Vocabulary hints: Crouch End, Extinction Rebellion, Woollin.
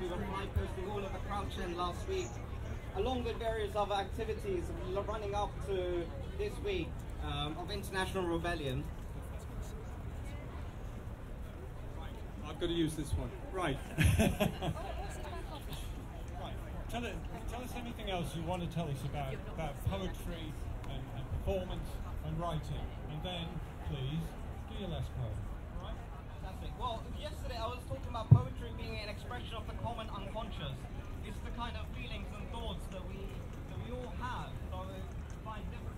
We were live posting all of the Crouch End last week, along with various other activities running up to this week of Extinction Rebellion. I've got to use this one. Right. Right. Tell us anything else you want to tell us about poetry and performance and writing, and then please do your last poem. Well, yesterday I was talking about poetry being an expression of the common unconscious. It's the kind of feelings and thoughts that we all have, so we find different.